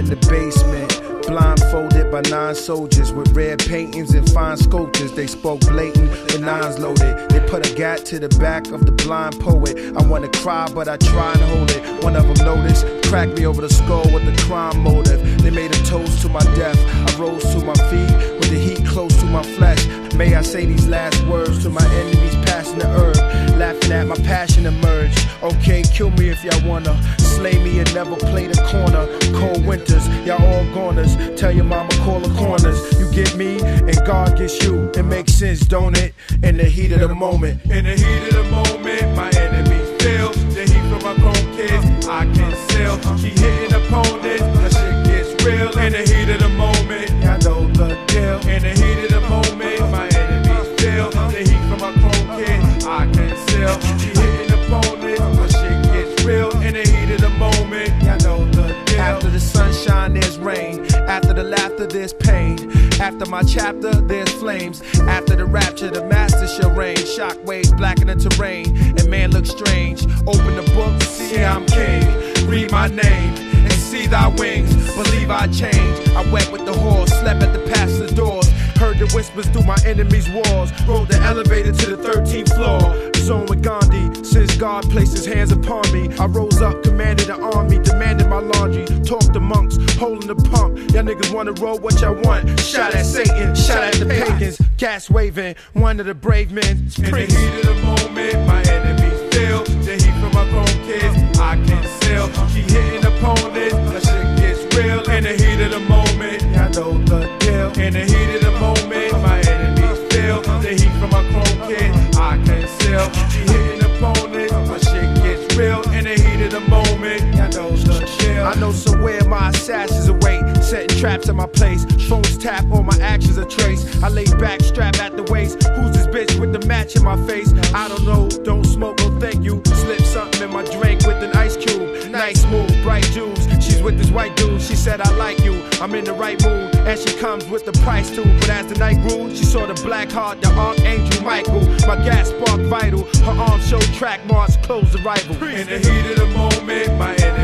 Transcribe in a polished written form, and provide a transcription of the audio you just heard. in the basement, blindfolded by 9 soldiers with red paintings and fine sculptures. They spoke blatant, the 9's loaded. They put a gat to the back of the blind poet. I wanna cry, but I try and hold it. One of them noticed, cracked me over the skull with the crime motive. They made a toast to my death. I rose to my feet with the heat close to my flesh. May I say these last words to my enemies passing the herb, laughing at my passion emerge. Okay, kill me if y'all wanna, slay me and never play the corner. Cold winters, y'all all goners. Tell your mama call the corners. You get me and God gets you. It makes sense, don't it? In the heat of the moment. In the heat of the moment, my enemies feel the heat from my own kids. I can sell. She hitting opponents. That shit gets real. In the heat of the moment, I know the deal. In the heat of the moment, my enemies feel the heat from my own kids. I can sell. She hitting opponents. That shit gets real. In the heat of the moment, I know the deal. After the sunshine, there's rain. After the laughter, there's pain. After my chapter, there's flames. After the rapture, the master shall reign. Shockwaves blacken the terrain, and man looks strange. Open the book, see I'm king. Read my name, and see thy wings. Believe I change. I wept with the horse, slept at the pastor's doors. Heard the whispers through my enemy's walls. Rode the elevator to the 13th floor. Zone with Gandhi, since God placed his hands upon me. I rose up, commanded the army, demanded my laundry. Talked to monks, holding the pump. Y'all niggas wanna roll what y'all want. Shout at Satan, shout at the pagans. Gas waving, one of the brave men. In the heat of the moment, my enemies feel the heat from my own kids. I can't sell. She hitting opponents, that shit gets real. In the heat of the moment, I know the deal. In the heat of the moment, my enemies feel the heat from my own kids. I can't sell. She hitting opponents, that shit gets real. In the heat of the moment, I know the deal. I know somewhere my assassins await, setting traps at my place. Phones tap, all my actions are traced. I lay back, strap at the waist. Who's this bitch with the match in my face? I don't know, don't smoke, no thank you. Slip something in my drink with an ice cube. Nice move, bright jewels. She's with this white dude, she said I like you. I'm in the right mood, and she comes with the price too. But as the night grew, she saw the black heart, the archangel Michael. My gas spark vital, her arms show track marks, close the rival. In the heat of the moment, my enemy